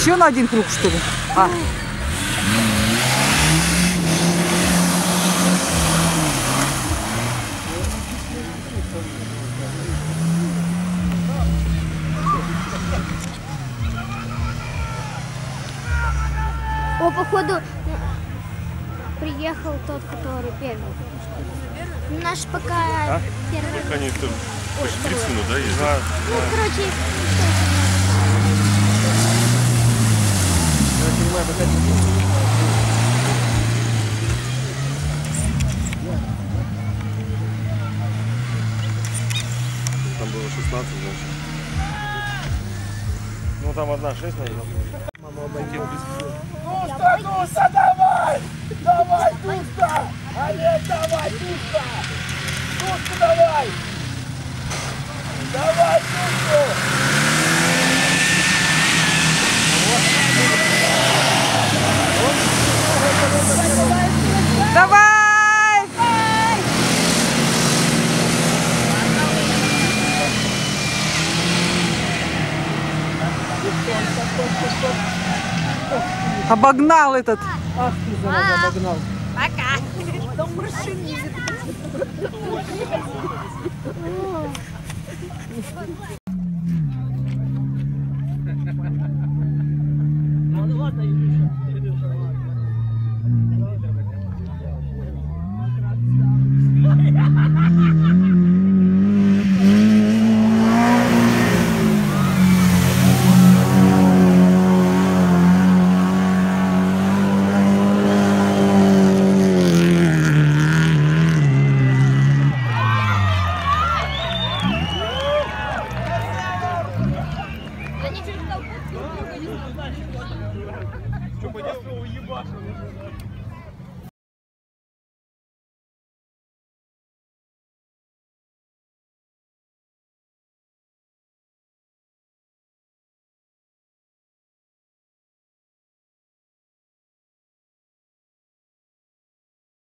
Еще на один круг, что ли? А. О, походу, приехал тот, который первый. Наш пока а? Первый. Как они там почти 30 минут, да, ездят? Да. Ну, короче, я понимаю, пока не... Там было 16, значит. Ну, там одна 6, наверное. Мама обойдет близко. Туста, Туста, давай! Давай, Туста! Олег, давай, Туста! Туста, давай! Давай, Туста! Давай! Давай! Обогнал этот. Ах ты, зараза, обогнал. Пока. Дом машины. Ну ладно, Илюша. Что, по детству уебашил?